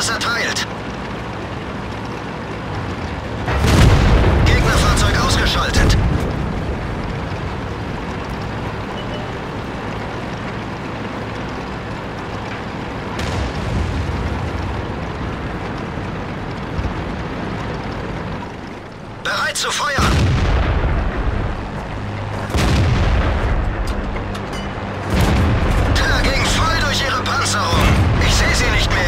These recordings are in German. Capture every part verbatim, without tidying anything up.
Kommando ist erteilt. Gegnerfahrzeug ausgeschaltet. Bereit zu feuern. Der ging voll durch ihre Panzerung. Ich sehe sie nicht mehr.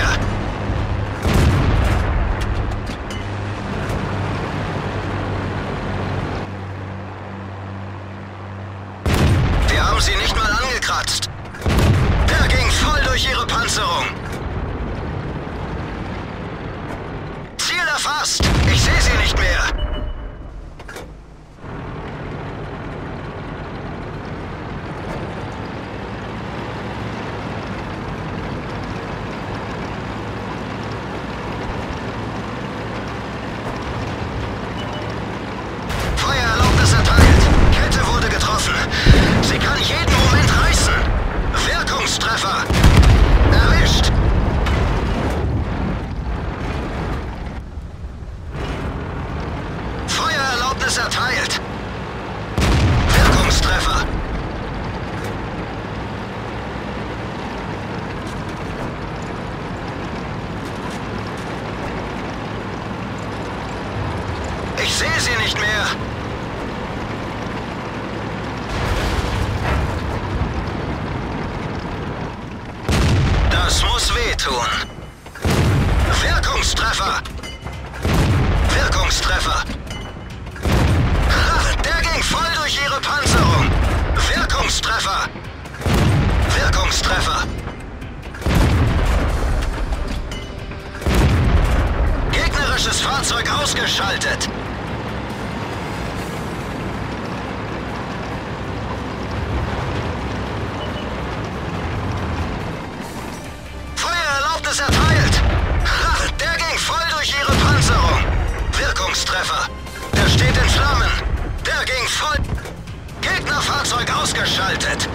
Wir haben sie nicht mal angekratzt. Der ging voll durch ihre Panzerung. Ziel erfasst. Ich sehe sie nicht mehr. Erteilt. Wirkungstreffer. Ich sehe sie nicht mehr. Das muss wehtun. Wirkungstreffer. Wirkungstreffer. Voll durch ihre Panzerung. Wirkungstreffer. Wirkungstreffer. Gegnerisches Fahrzeug ausgeschaltet. Feuererlaubnis erteilt. Der ging voll durch ihre Panzerung. Wirkungstreffer. Der steht in Flammen. Der ging voll. Gegnerfahrzeug ausgeschaltet.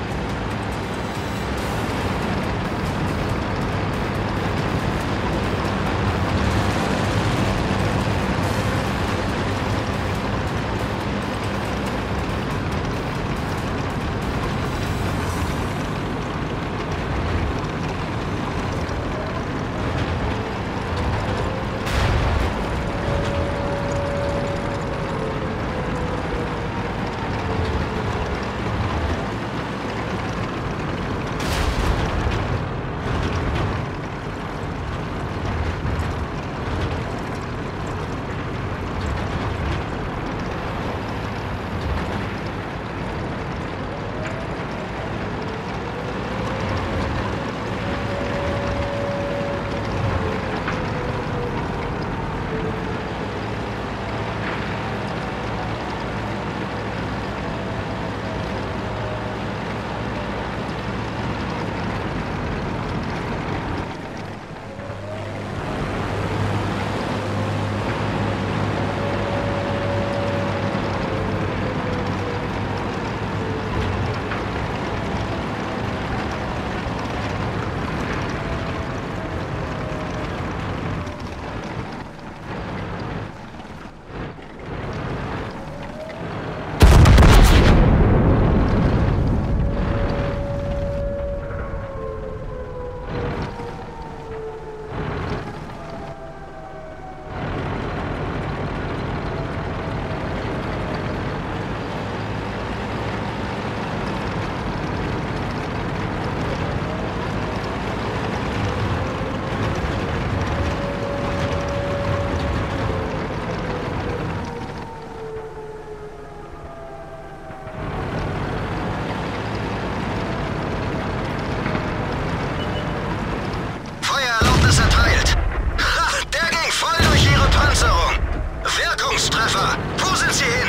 Treffer. Wo sind sie hin?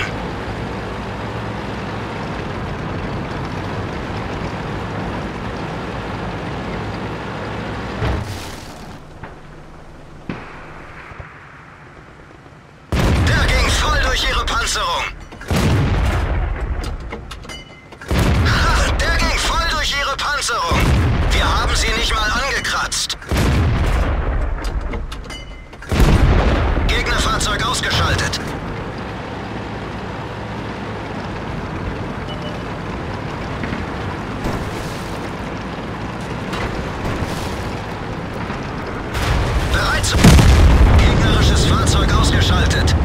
Der ging voll durch ihre Panzerung. Der ging voll durch ihre Panzerung. Wir haben sie nicht mal angekratzt. ausgeschaltet.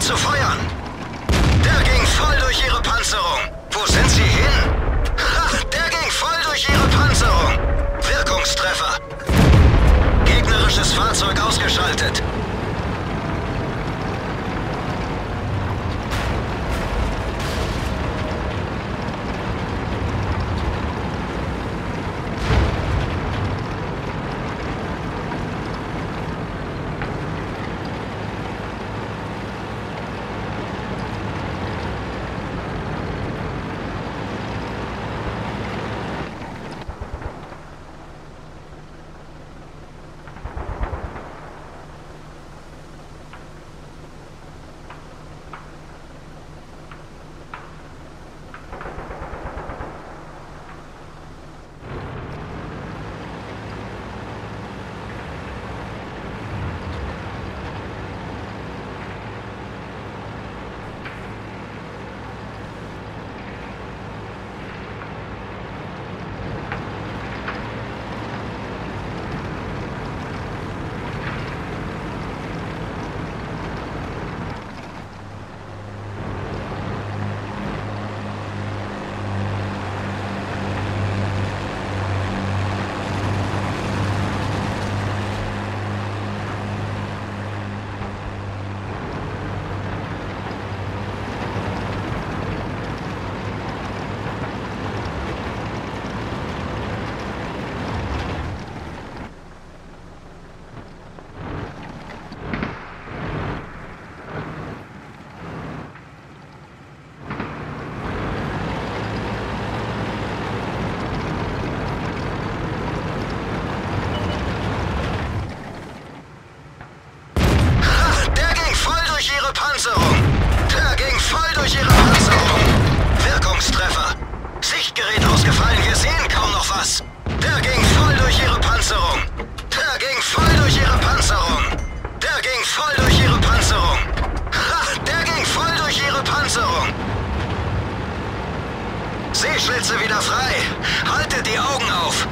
Zu feuern! Der ging voll durch ihre Panzerung! Wo sind sie hin? Ha! Der ging voll durch ihre Panzerung! Wirkungstreffer! Gegnerisches Fahrzeug ausgeschaltet! Seeschlitze wieder frei! Haltet die Augen auf!